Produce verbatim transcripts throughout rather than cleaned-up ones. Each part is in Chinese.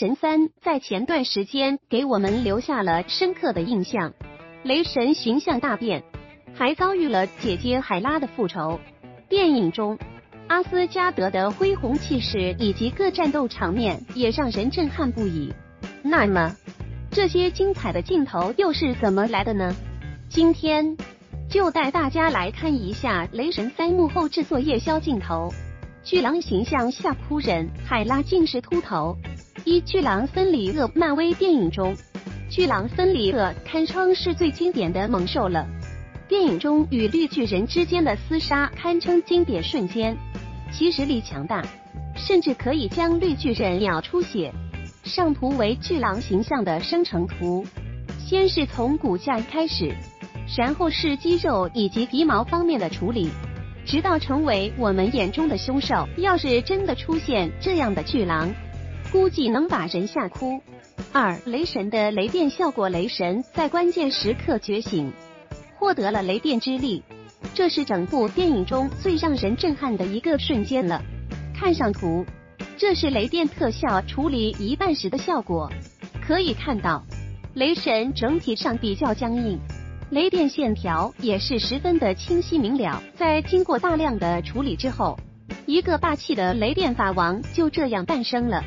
神三》在前段时间给我们留下了深刻的印象，雷神形象大变，还遭遇了姐姐海拉的复仇。电影中，阿斯加德的恢宏气势以及各战斗场面也让人震撼不已。那么，这些精彩的镜头又是怎么来的呢？今天就带大家来看一下《雷神三》幕后制作夜宵镜头。巨狼形象吓哭人，海拉竟是秃头。一巨狼芬里厄，漫威电影中，巨狼芬里厄堪称是最经典的猛兽了。电影中与绿巨人之间的厮杀堪称经典瞬间，其实力强大，甚至可以将绿巨人咬出血。上图为巨狼形象的生成图，先是从骨架开始，然后是肌肉以及皮毛方面的处理。直到成为我们眼中的凶手。要是真的出现这样的巨狼，估计能把人吓哭。二、雷神的雷电效果。雷神在关键时刻觉醒，获得了雷电之力，这是整部电影中最让人震撼的一个瞬间了。看上图，这是雷电特效处理一半时的效果，可以看到，雷神整体上比较僵硬。雷电线条也是十分的清晰明了，在经过大量的处理之后，一个霸气的雷电法王就这样诞生了。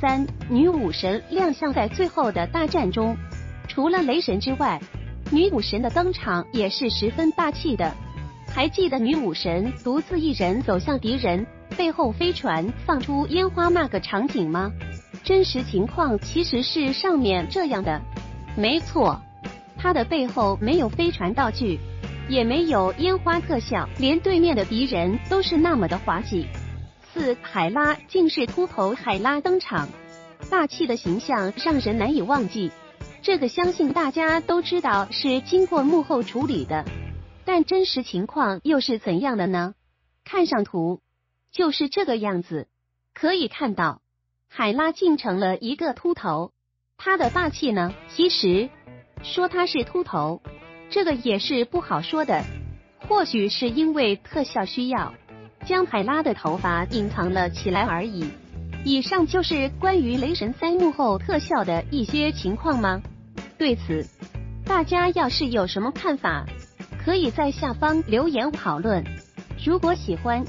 三、女武神亮相。在最后的大战中，除了雷神之外，女武神的登场也是十分霸气的。还记得女武神独自一人走向敌人，背后飞船放出烟花那个场景吗？真实情况其实是上面这样的，没错。他的背后没有飞船道具，也没有烟花特效，连对面的敌人都是那么的滑稽。四、海拉竟是秃头。海拉登场，霸气的形象让人难以忘记。这个相信大家都知道是经过幕后处理的，但真实情况又是怎样的呢？看上图，就是这个样子。可以看到，海拉竟成了一个秃头。他的霸气呢？其实说他是秃头，这个也是不好说的，或许是因为特效需要，将海拉的头发隐藏了起来而已。以上就是关于《雷神三》幕后特效的一些情况吗？对此，大家要是有什么看法，可以在下方留言讨论。如果喜欢，